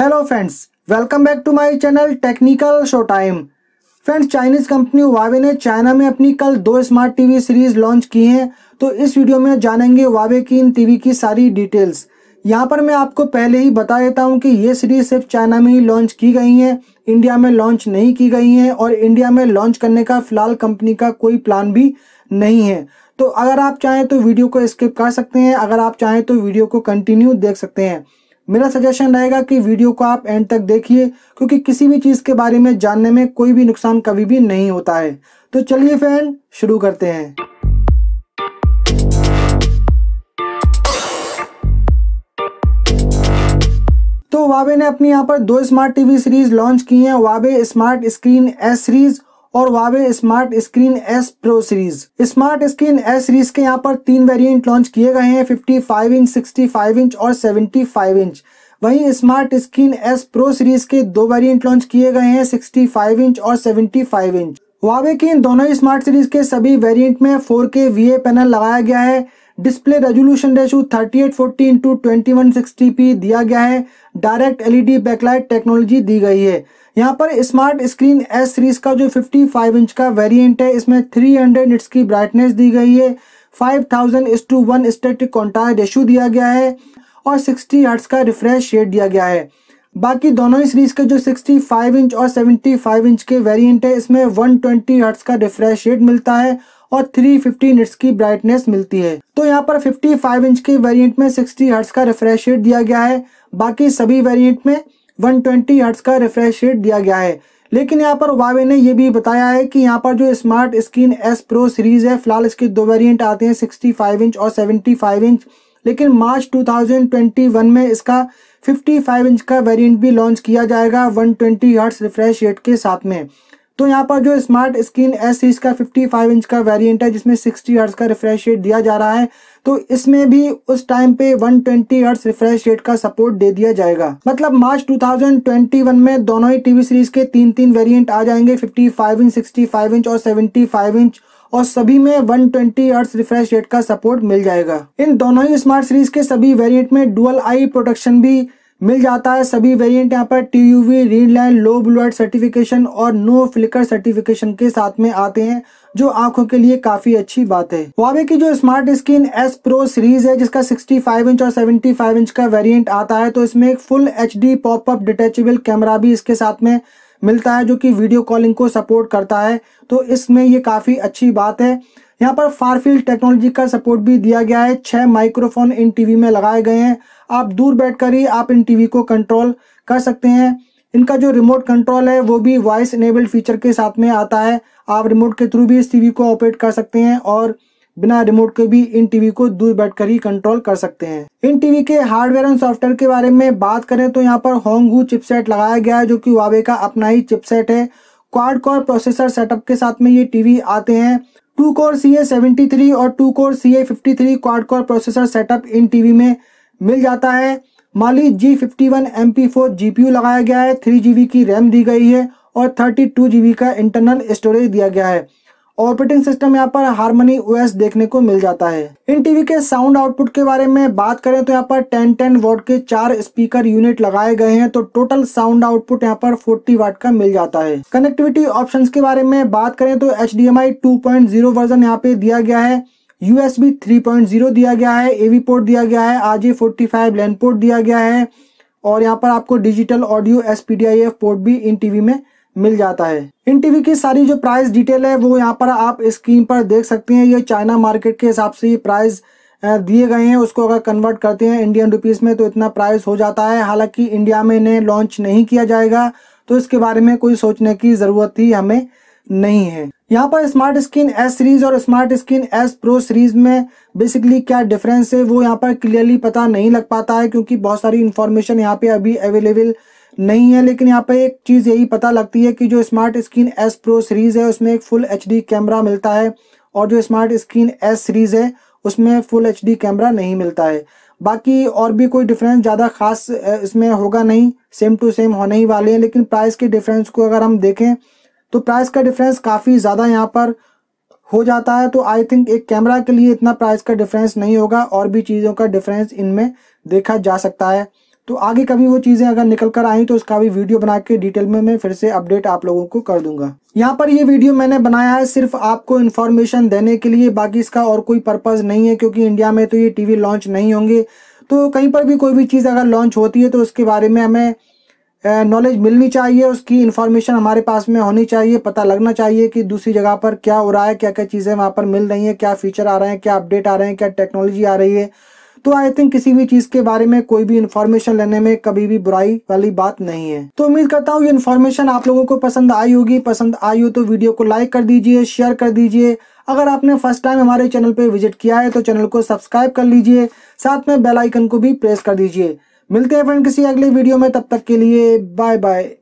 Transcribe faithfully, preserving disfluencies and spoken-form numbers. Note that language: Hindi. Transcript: Hello friends, welcome back to my channel technical show time. Friends, Chinese company Huawei ने चाइना में अपनी कल दो स्मार्ट टीवी सीरीज़ लॉन्च की हैं, तो इस वीडियो में जानेंगे Huawei की इन टीवी की सारी डिटेल्स। यहां पर मैं आपको पहले ही बता देता हूं कि ये सीरीज़ सिर्फ चाइना में ही लॉन्च की गई हैं, इंडिया में लॉन्च नहीं की गई हैं और इंडिया में लॉन्च करने का फिलहाल कंपनी का कोई प्लान भी नहीं है। तो अगर आप चाहें तो वीडियो को स्किप कर सकते हैं, अगर आप चाहें तो वीडियो को कंटिन्यू देख सकते हैं। मेरा सजेशन रहेगा कि वीडियो को आप एंड तक देखिए, क्योंकि किसी भी चीज़ के बारे में जानने में कोई भी नुकसान कभी भी नहीं होता है। तो चलिए फ्रेंड, शुरू करते हैं। तो Huawei ने अपने यहाँ पर दो स्मार्ट टीवी सीरीज लॉन्च की हैं, Huawei smart screen S series और Huawei smart screen S pro series. Smart screen S series के यहाँ पर तीन वेरिएंट लॉन्च किए गए हैं, पचपन इंच, पैंसठ इंच और पचहत्तर इंच। वहीं smart screen S pro series के दो वेरिएंट लॉन्च किए गए हैं, पैंसठ इंच और पचहत्तर इंच। Huawei की इन दोनों स्मार्ट सीरीज के सभी वेरिएंट में फोर के V A पैनल लगाया गया है। Display resolution ratio thirty eight forty into twenty one sixty P दिया गया है। डायरेक्ट एलईडी बैकलाइट टेक्नोलॉजी दी गई है। यहाँ पर स्मार्ट स्क्रीन एस सीरीज का जो पचपन इंच का वेरिएंट है, इसमें थ्री हंड्रेड निट्स की ब्राइटनेस दी गई है, five thousand is to one static contrast ratio दिया गया है और सिक्सटी हर्ट्ज का रिफ्रेश रेट दिया गया है। बाकी दोनों ही सीरीज के जो पैंसठ इंच और पचहत्तर इंच के वेरिएंट है, इसमें वन ट्वेंटी हर्ट्ज का रिफ्रेश रेट मिलता है और थ्री फिफ्टी निट्स की ब्राइटनेस मिलती है। तो यहाँ पर पचपन इंच के वेरिएंट में सिक्सटी हर्ट्ज का रिफ्रेश रेट दिया गया है, बाकी सभी वेरिएंट में वन ट्वेंटी हर्ट्ज का रिफ्रेश रेट दिया गया है। लेकिन यहाँ पर Huawei ने यह भी बताया है कि यहाँ पर जो smart screen S pro series है, फिलहाल इसके दो वेरिएंट आते हैं, पैंसठ इंच और पचहत्तर इंच। लेकिन मार्च दो हज़ार इक्कीस में इसका पचपन इंच का वेरिएंट भी लॉन्च किया जाएगा one twenty hertz refresh rate के साथ में। तो यहाँ पर जो स्मार्ट स्क्रीन एस सीरीज का पचपन इंच का वेरिएंट है, जिसमें सिक्सटी हर्ट्ज का रिफ्रेश रेट दिया जा रहा है, तो इसमें भी उस टाइम पे one twenty hertz refresh rate का सपोर्ट दे दिया जाएगा। मतलब मार्च दो हज़ार इक्कीस में दोनों ही टीवी सीरीज के तीन तीन वेरिएंट आ जाएंगे, पचपन इंच, पैंसठ इंच और पचहत्तर इंच, और सभी में one twenty hertz refresh rate का सपोर्ट मिल जाएगा। इन दोनों ही स्मार्ट सीरीज के सभी वेरिएंट में डुअल आई प्रोटेक्शन भी मिल जाता है। सभी वेरिएंट यहाँ पर T U V Rheinland low blue light certification और नो फ्लिकर सर्टिफिकेशन के साथ में आते हैं, जो आंखों के लिए काफी अच्छी बात है। Huawei की जो smart screen S pro series है, जिसका पैंसठ इंच और पचहत्तर इंच का वेरिएंट आता है, तो इसमें एक full H D pop up detachable camera भी इसके साथ में मिलता है, जो कि वीडियो कॉलिंग को सपोर्ट करता है, तो इसमें ये काफ़ी अच्छी बात है। यहाँ पर फारफील्ड टेक्नोलॉजी का सपोर्ट भी दिया गया है। छः माइक्रोफोन इन टीवी में लगाए गए हैं, आप दूर बैठकर ही आप इन टीवी को कंट्रोल कर सकते हैं। इनका जो रिमोट कंट्रोल है वो भी वॉइस इनेबल्ड फीचर के साथ में आता है, आप रिमोट के थ्रू भी इस टीवी को ऑपरेट कर सकते हैं और बिना रिमोट के भी इन टीवी को दूर बैठकर ही कंट्रोल कर सकते हैं। इन टीवी के हार्डवेयर और सॉफ्टवेयर के बारे में बात करें तो यहाँ पर Honghu चिपसेट लगाया गया है, जो कि Huawei का अपना ही चिपसेट है। क्वाड कोर प्रोसेसर सेटअप के साथ में ये टीवी आते हैं। Two core C A seventy three और two core C A fifty three quad core processor setup इन टीवी में मिल जाता है। Mali G fifty one M P four G P U लगाया गया है, थ्री जी बी की रैम दी गई है और थर्टी टू जी बी का इंटरनल स्टोरेज दिया गया है। ऑपरेटिंग सिस्टम यहाँ पर हार्मनी ओ एस देखने को मिल जाता है। इन टीवी के साउंड आउटपुट के बारे में बात करें तो यहाँ पर टेन टेन वाट के चार स्पीकर यूनिट लगाए गए हैं, तो टोटल साउंड आउटपुट यहाँ पर फोर्टी वाट का मिल जाता है। कनेक्टिविटी ऑप्शंस के बारे में बात करें तो H D M I two point zero version यहाँ पे दिया गया है, U S B three point zero दिया गया है, ए वी पोर्ट दिया गया है, R J forty five LAN port दिया गया है और यहाँ पर आपको digital audio S P D I F port भी इन टीवी में मिल जाता है। इन टीवी की सारी जो प्राइस डिटेल है वो यहाँ पर आप स्क्रीन पर देख सकते हैं। ये चाइना मार्केट के हिसाब से ये प्राइस दिए गए हैं, उसको अगर कन्वर्ट करते हैं इंडियन रुपीस में तो इतना प्राइस हो जाता है। हालांकि इंडिया में इन्हें लॉन्च नहीं किया जाएगा, तो इसके बारे में कोई सोचने की ज़रूरत ही हमें नहीं है। यहाँ पर स्मार्ट स्क्रीन एस सीरीज और smart screen S pro series में बेसिकली क्या डिफरेंस है वो यहाँ पर क्लियरली पता नहीं लग पाता है, क्योंकि बहुत सारी इन्फॉर्मेशन यहाँ पे अभी अवेलेबल नहीं है। लेकिन यहाँ पे एक चीज़ यही पता लगती है कि जो smart screen S pro series है उसमें एक फुल एच डी कैमरा मिलता है और जो स्मार्ट स्क्रीन एस सीरीज़ है उसमें फुल एच डी कैमरा नहीं मिलता है। बाकी और भी कोई डिफरेंस ज़्यादा खास इसमें होगा नहीं, सेम टू सेम होने ही वाले हैं। लेकिन प्राइस के डिफरेंस को अगर हम देखें तो प्राइस का डिफरेंस काफ़ी ज़्यादा यहाँ पर हो जाता है, तो आई थिंक एक कैमरा के लिए इतना प्राइस का डिफरेंस नहीं होगा, और भी चीज़ों का डिफरेंस इनमें देखा जा सकता है। तो आगे कभी वो चीज़ें अगर निकल कर आई तो उसका भी वीडियो बना के डिटेल में मैं फिर से अपडेट आप लोगों को कर दूंगा। यहाँ पर ये वीडियो मैंने बनाया है सिर्फ आपको इन्फॉर्मेशन देने के लिए, बाकी इसका और कोई पर्पज़ नहीं है, क्योंकि इंडिया में तो ये टीवी लॉन्च नहीं होंगे। तो कहीं पर भी कोई भी चीज़ अगर लॉन्च होती है तो उसके बारे में हमें नॉलेज मिलनी चाहिए, उसकी इन्फॉर्मेशन हमारे पास में होनी चाहिए, पता लगना चाहिए कि दूसरी जगह पर क्या हो रहा है, क्या क्या चीज़ें वहाँ पर मिल रही हैं, क्या फीचर आ रहे हैं, क्या अपडेट आ रहे हैं, क्या टेक्नोलॉजी आ रही है। तो आई थिंक किसी भी चीज़ के बारे में कोई भी इन्फॉर्मेशन लेने में कभी भी बुराई वाली बात नहीं है। तो उम्मीद करता हूँ ये इन्फॉर्मेशन आप लोगों को पसंद आई होगी। पसंद आई हो तो वीडियो को लाइक कर दीजिए, शेयर कर दीजिए। अगर आपने फर्स्ट टाइम हमारे चैनल पे विजिट किया है तो चैनल को सब्सक्राइब कर लीजिए, साथ में बेल आइकन को भी प्रेस कर दीजिए। मिलते हैं फ्रेंड किसी अगले वीडियो में, तब तक के लिए बाय बाय।